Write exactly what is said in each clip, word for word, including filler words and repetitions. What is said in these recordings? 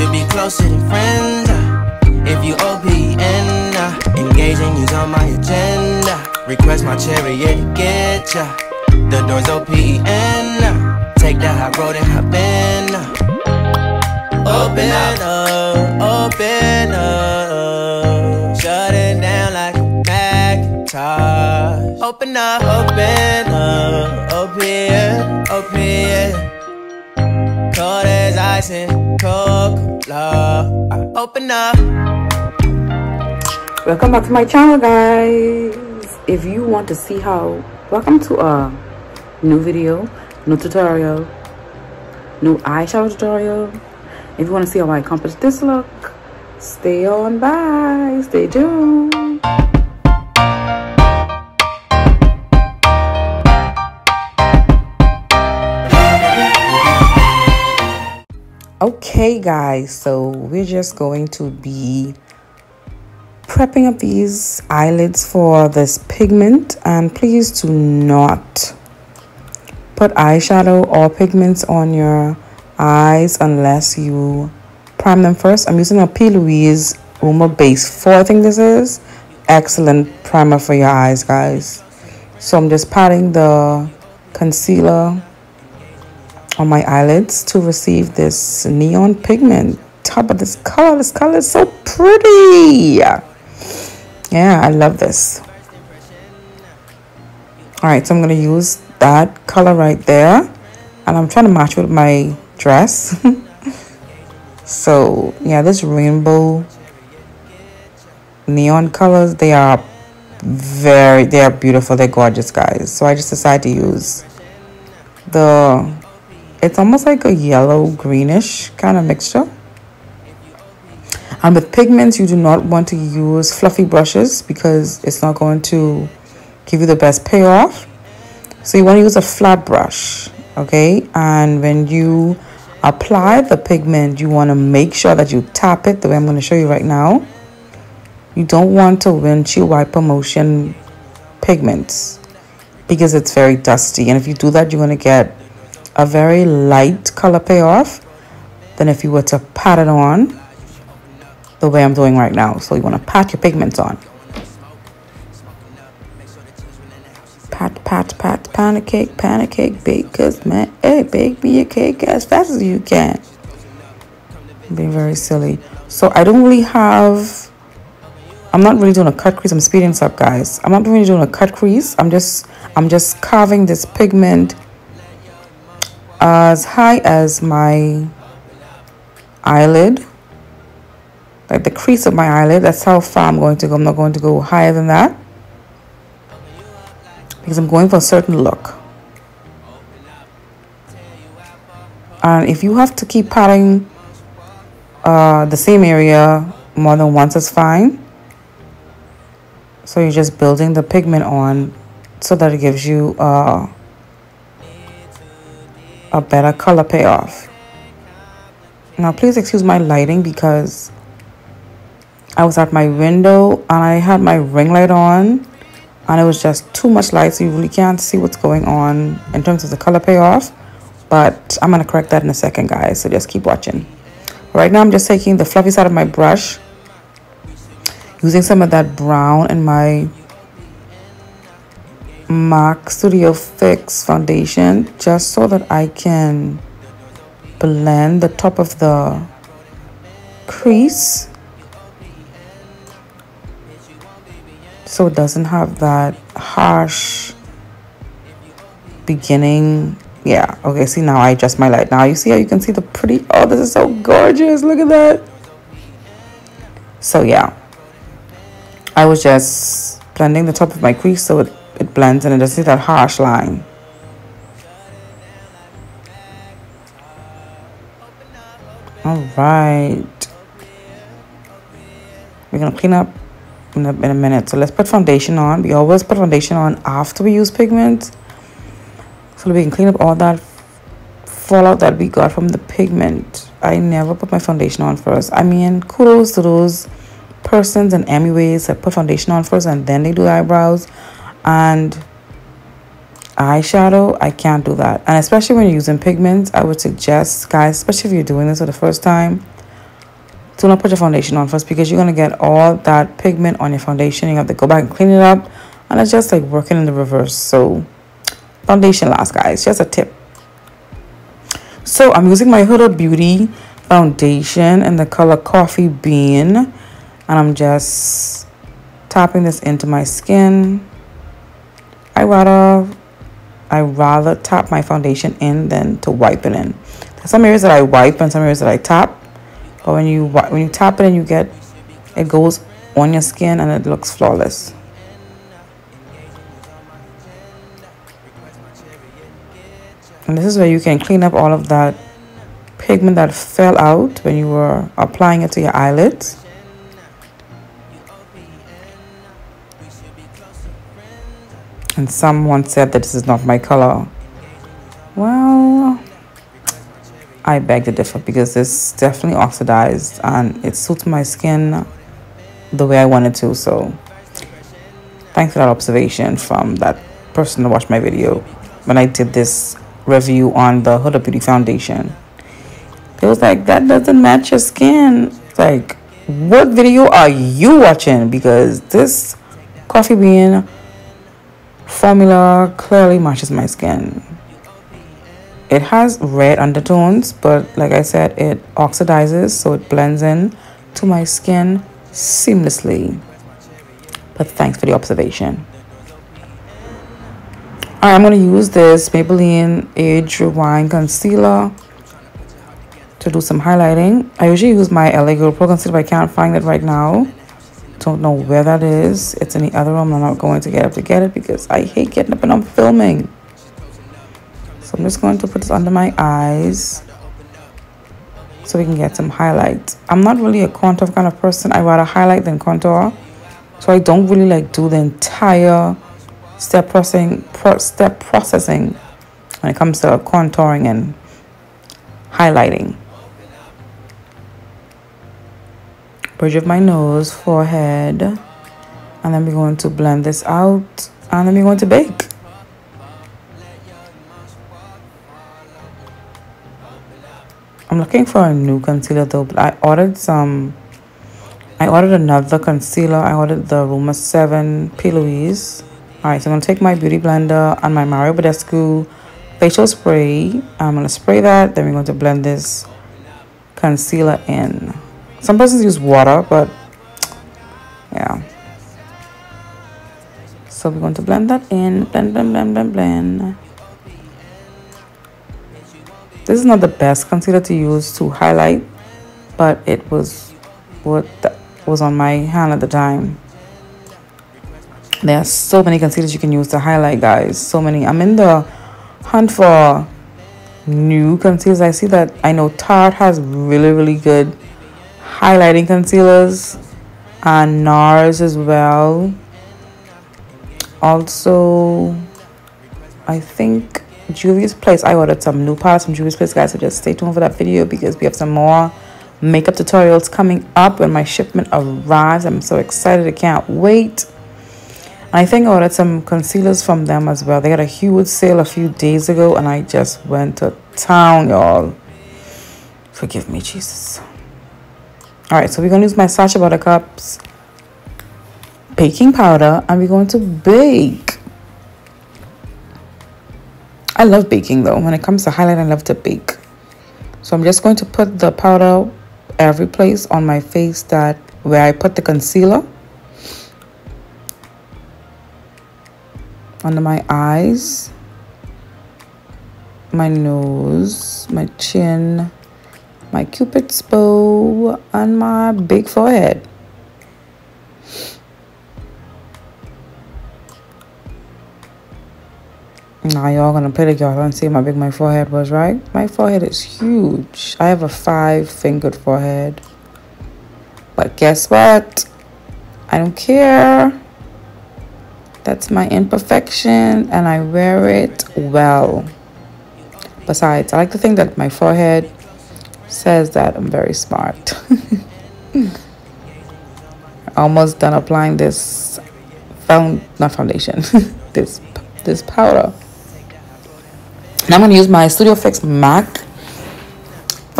should be closer than friends. If you O P N, engaging you's on my agenda. Request my chariot to get ya. The door's O P N, take that high road and hop in. Open up, open up, shut it down like a Macintosh. Open up, open up, open, open. Cold as ice and Coca-Cola. I open up. Welcome back to my channel, guys. If you want to see how, welcome to a new video, new tutorial, new eyeshadow tutorial. If you want to see how I accomplish this look, stay on by, stay tuned. Okay guys, so we're just going to be prepping up these eyelids for this pigment, and please do not put eyeshadow or pigments on your eyes unless you prime them first. I'm using a P. Louise Uma Base four, I think this is. Excellent primer for your eyes, guys. So I'm just patting the concealer on my eyelids to receive this neon pigment. Top of this color, this color is so pretty. Yeah, I love this. All right, so I'm gonna use that color right there, and I'm trying to match with my dress. So yeah, this rainbow neon colors, they are very, they are beautiful, they're gorgeous, guys. So I just decided to use the, it's almost like a yellow greenish kind of mixture. And with pigments, you do not want to use fluffy brushes because it's not going to give you the best payoff. So you want to use a flat brush, okay? And when you apply the pigment, you want to make sure that you tap it the way I'm going to show you right now. You don't want to windshield wiper motion pigments because it's very dusty. And if you do that, you're going to get a very light color payoff than if you were to pat it on the way I'm doing right now. So you want to pat your pigments on. Pat, pat, pat, pan cake, pan cake, bake, cause man, hey, bake me a cake as fast as you can. Being very silly. So I don't really have, I'm not really doing a cut crease. I'm speeding this up, guys. I'm not really doing a cut crease. I'm just, I'm just carving this pigment as high as my eyelid, like the crease of my eyelid. That's how far I'm going to go. I'm not going to go higher than that because I'm going for a certain look. And if you have to keep patting uh, the same area more than once, it's fine. So you're just building the pigment on so that it gives you uh, a better color payoff. Now please excuse my lighting because I was at my window and I had my ring light on and it was just too much light, so you really can't see what's going on in terms of the color payoff, but I'm gonna correct that in a second, guys, so just keep watching. Right now I'm just taking the fluffy side of my brush, using some of that brown in my MAC Studio Fix Foundation, just so that I can blend the top of the crease so it doesn't have that harsh beginning. Yeah, okay, see, now I adjust my light. Now you see how you can see the pretty, oh, this is so gorgeous, look at that. So yeah, I was just blending the top of my crease so it It blends and it doesn't see that harsh line. All right, we're gonna clean up in a, in a minute. So let's put foundation on. We always put foundation on after we use pigments, so that we can clean up all that fallout that we got from the pigment. I never put my foundation on first. I mean, kudos to those persons and M U As that put foundation on first and then they do eyebrows and eyeshadow. I can't do that. And especially when you're using pigments, I would suggest, guys, especially if you're doing this for the first time, do not put your foundation on first, because you're going to get all that pigment on your foundation. You have to go back and clean it up, and it's just like working in the reverse. So foundation lasts, guys, just a tip. So I'm using my Huda Beauty foundation in the color Coffee Bean, and I'm just tapping this into my skin. I rather I rather tap my foundation in than to wipe it in. There's some areas that I wipe and some areas that I tap, but when you when you tap it in, you get it goes on your skin and it looks flawless. And this is where you can clean up all of that pigment that fell out when you were applying it to your eyelids. And someone said that this is not my color. Well, I beg to differ, because it's definitely oxidized and it suits my skin the way I want it to. So thanks for that observation from that person that watched my video when I did this review on the Huda Beauty foundation. It was like, that doesn't match your skin. It's like, what video are you watching? Because this Coffee Bean formula clearly matches my skin. It has red undertones, but like I said, it oxidizes, so it blends in to my skin seamlessly. But thanks for the observation. Alright, I'm going to use this Maybelline Age Rewind Concealer to do some highlighting. I usually use my L A Girl Pro Concealer, but I can't find it right now. Don't know where that is. It's in the other room. I'm not going to get up to get it because I hate getting up and I'm filming. So I'm just going to put this under my eyes so we can get some highlights. I'm not really a contour kind of person. I rather highlight than contour. So I don't really like do the entire Step processing, pro step processing when it comes to contouring and highlighting. Bridge of my nose, forehead, and then we're going to blend this out, and then we're going to bake. I'm looking for a new concealer though, but I ordered some. I ordered another concealer. I ordered the Ruma seven P. Louise. Alright, so I'm going to take my Beauty Blender and my Mario Badescu Facial Spray. I'm going to spray that. Then we're going to blend this concealer in. Some persons use water, but yeah. So we're going to blend that in. Blend, blend, blend, blend, blend. This is not the best concealer to use to highlight, but it was what was on my hand at the time. There are so many concealers you can use to highlight, guys. So many. I'm in the hunt for new concealers. I see that, I know Tarte has really, really good highlighting concealers. And NARS as well. Also, I think Juvia's Place. I ordered some new products from Juvia's Place, guys. So just stay tuned for that video because we have some more makeup tutorials coming up when my shipment arrives. I'm so excited. I can't wait. I think I ordered some concealers from them as well. They got a huge sale a few days ago and I just went to town, y'all. Forgive me, Jesus. Alright, so we're going to use my Sasha Buttercup's baking powder and we're going to bake. I love baking though. When it comes to highlight, I love to bake. So I'm just going to put the powder every place on my face that where I put the concealer. Under my eyes, my nose, my chin, my cupid's bow, and my big forehead. Now y'all gonna play the y'all and see how big my forehead was, right? My forehead is huge. I have a five-fingered forehead. But guess what? I don't care. That's my imperfection and I wear it well. Besides, I like to think that my forehead says that I'm very smart. Almost done applying this found not foundation this this powder. Now I'm going to use my Studio Fix MAC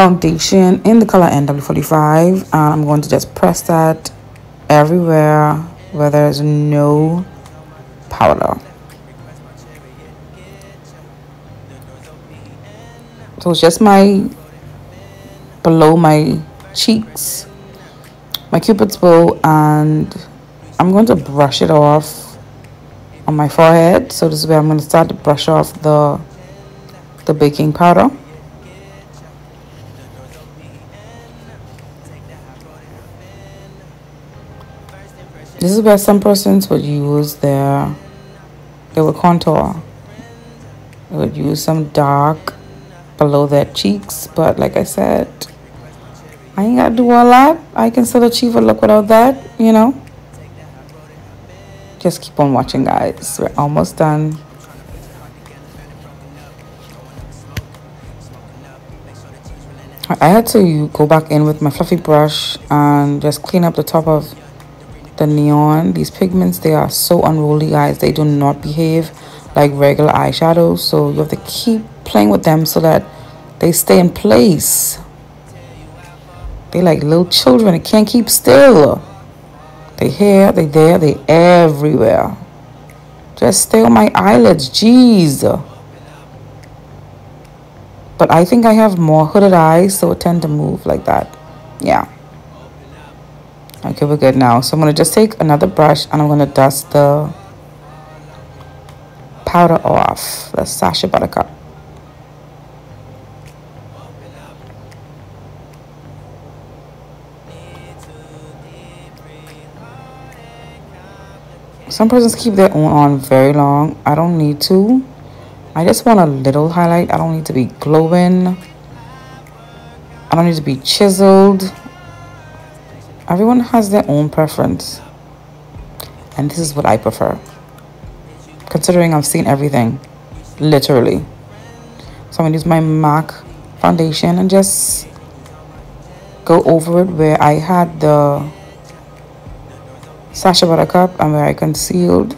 foundation in the color N W forty-five, and I'm going to just press that everywhere where there's no powder. So it's just my below my cheeks, my cupid's bow, and I'm going to brush it off on my forehead. So this is where I'm going to start to brush off the the baking powder. This is where some persons would use their, they would contour. They would use some dark below their cheeks, but like I said, I ain't gotta do all that. I can still achieve a look without that, you know? Just keep on watching, guys. We're almost done. I had to go back in with my fluffy brush and just clean up the top of the neon. These pigments, they are so unruly, guys. They do not behave like regular eyeshadows, so you have to keep playing with them so that they stay in place. They like little children. They can't keep still. They here, they there, they everywhere. Just stay on my eyelids, jeez. But I think I have more hooded eyes, so it tend to move like that. Yeah. Okay, we're good now. So I'm gonna just take another brush and I'm gonna dust the powder off. The Sasha Buttercup. Some persons keep their own on very long. I don't need to. I just want a little highlight. I don't need to be glowing. I don't need to be chiseled. Everyone has their own preference, and this is what I prefer, considering I've seen everything, literally. So I'm gonna use my MAC foundation and just go over it where I had the Sasha Buttercup and where I concealed.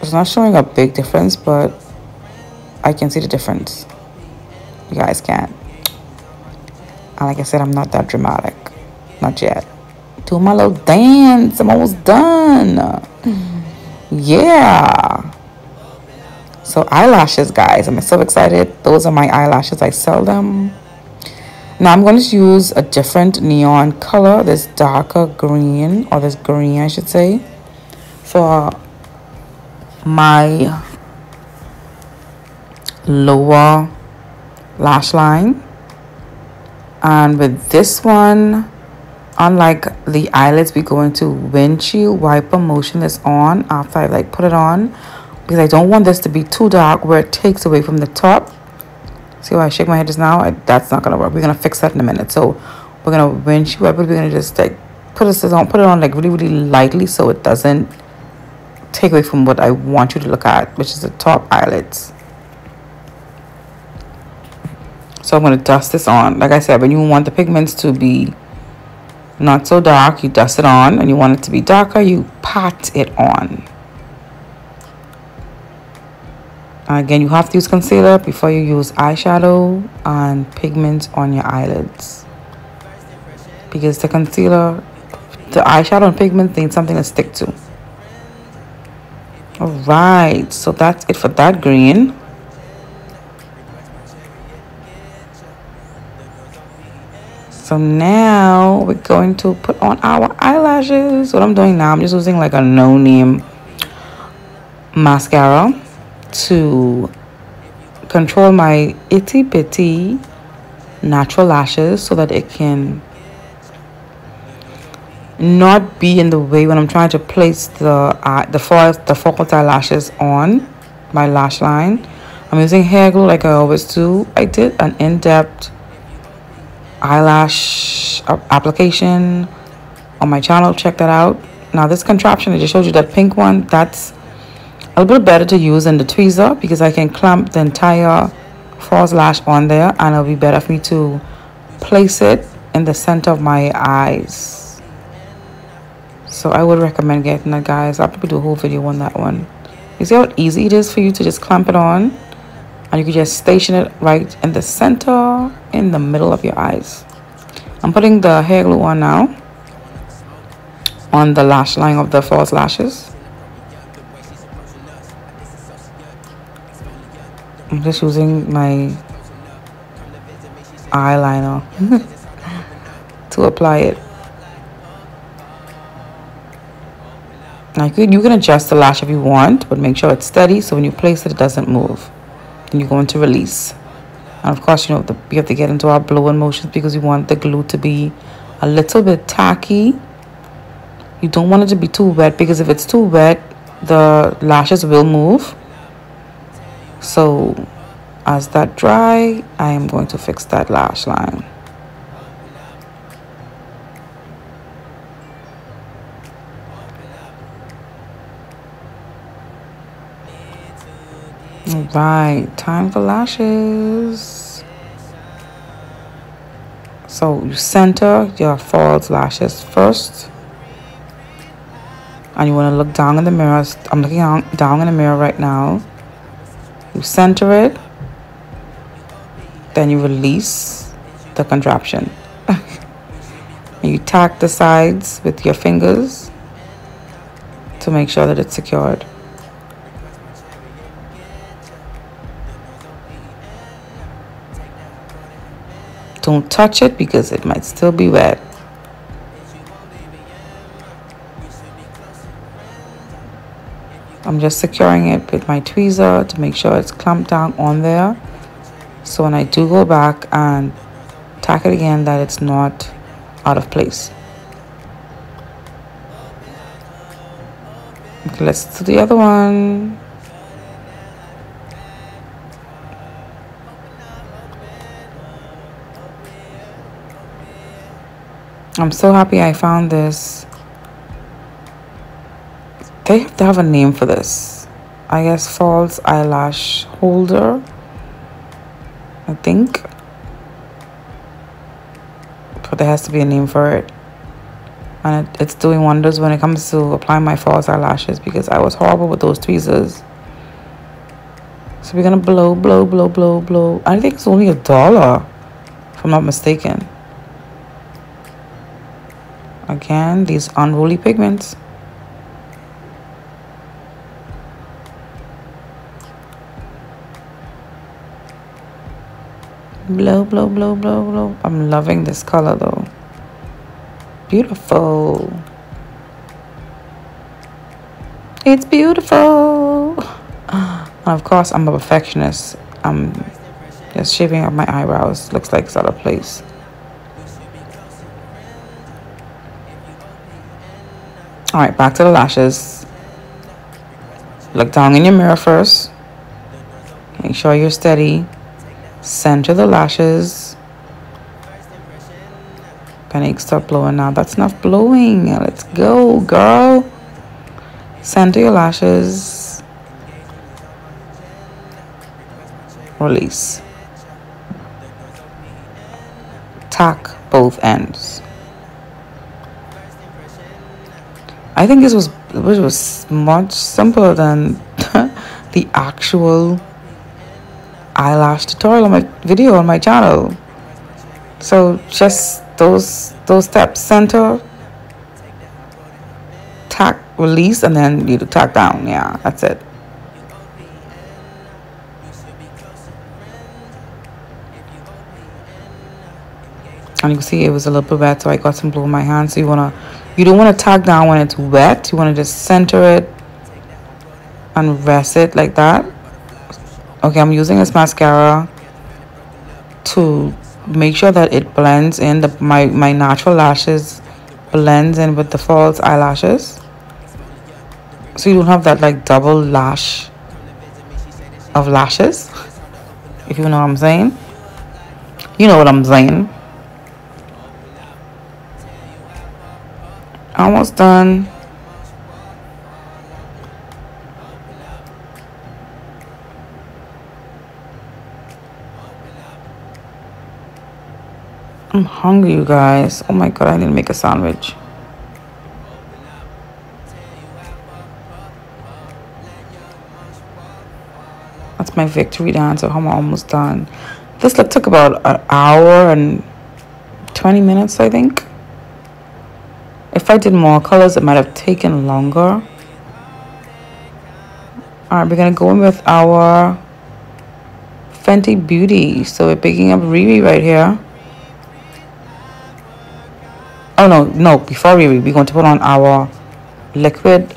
It's not showing a big difference, but I can see the difference. You guys can. And like I said, I'm not that dramatic. Not yet. Do my little dance. I'm almost done. Yeah. So eyelashes, guys. I'm so excited. Those are my eyelashes. I sell them. Now I'm going to use a different neon color. This darker green. Or this green, I should say. For my lower lash line, and with this one, unlike the eyelids, we go into windshield wiper motion that's on after I like put it on, because I don't want this to be too dark where it takes away from the top. See why I shake my head just now? I, that's not gonna work. We're gonna fix that in a minute. So we're gonna windshield wiper. We're gonna just like put this on, put it on like really really lightly, so it doesn't take away from what I want you to look at, which is the top eyelids. So I'm going to dust this on. Like I said, when you want the pigments to be not so dark, you dust it on. And you want it to be darker, you pat it on. Again, you have to use concealer before you use eyeshadow and pigments on your eyelids, because the concealer, the eyeshadow and pigments need something to stick to. Alright, so that's it for that green. So now we're going to put on our eyelashes. What I'm doing now, I'm just using like a no-name mascara to control my itty bitty natural lashes so that it can not be in the way when I'm trying to place the uh, the four the focal eyelashes on my lash line. I'm using hair glue like I always do. I did an in-depth eyelash application on my channel. Check that out. Now this contraption I just showed you, that pink one, that's a little bit better to use than the tweezer, because I can clamp the entire false lash on there, and it'll be better for me to place it in the center of my eyes. So I would recommend getting that, guys. I'll probably do a whole video on that one. You see how easy it is for you to just clamp it on and you can just station it right in the center, in the middle of your eyes. I'm putting the hair glue on now, on the lash line of the false lashes. I'm just using my eyeliner to apply it. Now you can, you can adjust the lash if you want, but make sure it's steady so when you place it, it doesn't move. Then you're going to release. And of course, you know, the, we have to get into our blowing motions because you want the glue to be a little bit tacky. You don't want it to be too wet because if it's too wet, the lashes will move. So as that dry, I am going to fix that lash line. Right, time for lashes. So you center your false lashes first, and you want to look down in the mirror. I'm looking down in the mirror right now. You center it, then you release the contraption. And you tack the sides with your fingers to make sure that it's secured. Don't touch it because it might still be wet. I'm just securing it with my tweezer to make sure it's clamped down on there. So when I do go back and tack it again, that it's not out of place. Okay, let's do the other one. I'm so happy I found this. They have to have a name for this. I guess false eyelash holder, I think. But there has to be a name for it. And it, it's doing wonders when it comes to applying my false eyelashes because I was horrible with those tweezers. So we're gonna blow, blow, blow, blow, blow. I think it's only a dollar, if I'm not mistaken. Again, these unruly pigments. Blow, blow, blow, blow, blow. I'm loving this color though. Beautiful. It's beautiful. And of course, I'm a perfectionist. I'm just shaping up my eyebrows. Looks like it's out of place. All right, back to the lashes. Look down in your mirror first. Make sure you're steady. Center the lashes. Panic, stop blowing now. That's enough blowing. Let's go, girl. Center your lashes. Release. Tack both ends. I think this was which was much simpler than the actual eyelash tutorial on my video on my channel. So just those those steps: center, tack, release, and then you tack down. Yeah, that's it. And you can see it was a little bit wet, so I got some glue in my hand. So you wanna. You don't want to tack down when it's wet. You want to just center it and rest it like that. Okay, I'm using this mascara to make sure that it blends in. The, my, my natural lashes blends in with the false eyelashes. So you don't have that like double lash of lashes. If you know what I'm saying. You know what I'm saying. Almost done. I'm hungry, you guys. Oh my god, I need to make a sandwich. I That's my victory dance of how I'm almost done. This look took about an hour and twenty minutes, I think. If I did more colors, it might have taken longer. Alright, we're going to go in with our Fenty Beauty. So we're picking up Riri right here. Oh, no, no, before Riri, we're going to put on our liquid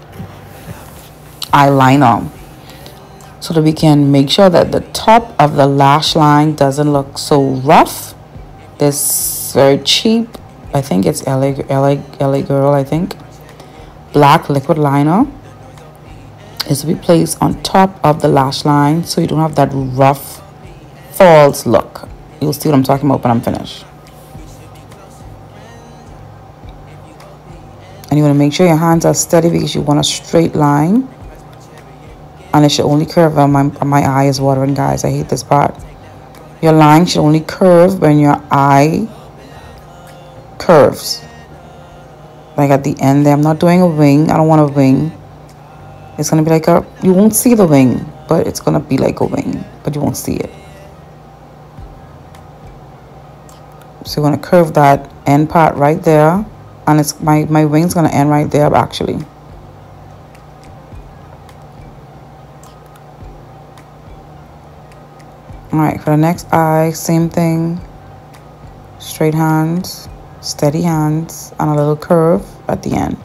eyeliner, so that we can make sure that the top of the lash line doesn't look so rough. This very cheap, I think it's L A, L A, L A Girl, I think, black liquid liner is to be placed on top of the lash line so you don't have that rough false look. You'll see what I'm talking about when I'm finished. And you want to make sure your hands are steady because you want a straight line. And it should only curve. My, my eye is watering, guys. I hate this part. Your line should only curve when your eye curves. Like at the end there. I'm not doing a wing. I don't want a wing. It's going to be like a... You won't see the wing. But it's going to be like a wing. But you won't see it. So you're going to curve that end part right there. And it's my, my wing's going to end right there, actually. Alright, for the next eye, same thing. Straight hands, steady hands, and a little curve at the end.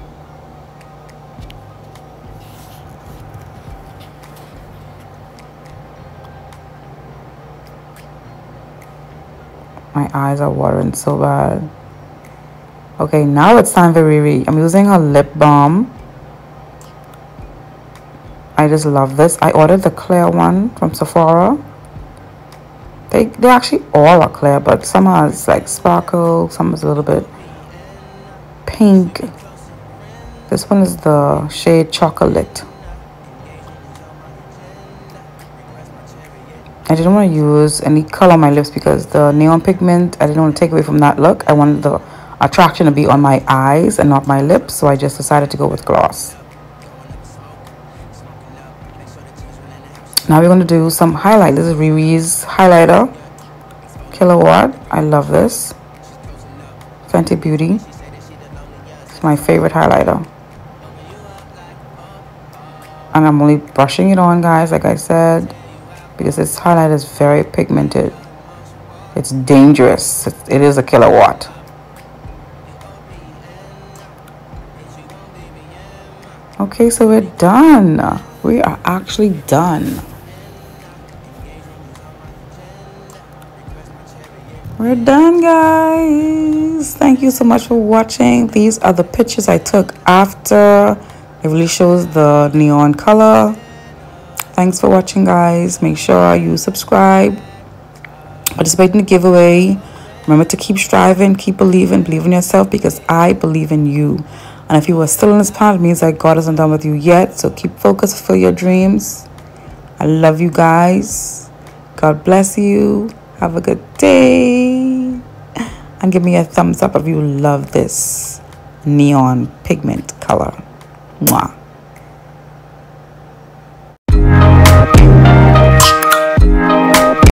My eyes are watering so bad. Okay, now it's time for Riri. I'm using a lip balm. I just love this. I ordered the clear one from Sephora. They, they actually all are clear, but some are like sparkle, some is a little bit pink. This one is the shade Chocolate. I didn't want to use any color on my lips because the neon pigment, I didn't want to take away from that look. I wanted the attraction to be on my eyes and not my lips, so I just decided to go with gloss. Now we're going to do some highlight. This is Riri's highlighter, Kilowatt. I love this. Fenty Beauty. It's my favorite highlighter. And I'm only brushing it on, guys, like I said, because this highlighter is very pigmented. It's dangerous. It is a kilowatt. Okay, so we're done. We are actually done. We're done, guys. Thank you so much for watching. These are the pictures I took after. It really shows the neon color. Thanks for watching, guys. Make sure you subscribe, participate in the giveaway. Remember to keep striving, keep believing, believe in yourself, because I believe in you. And if you are still in this path, it means that God isn't done with you yet. So keep focused for your dreams. I love you guys. God bless you. Have a good day, and give me a thumbs up if you love this neon pigment color. Mwah.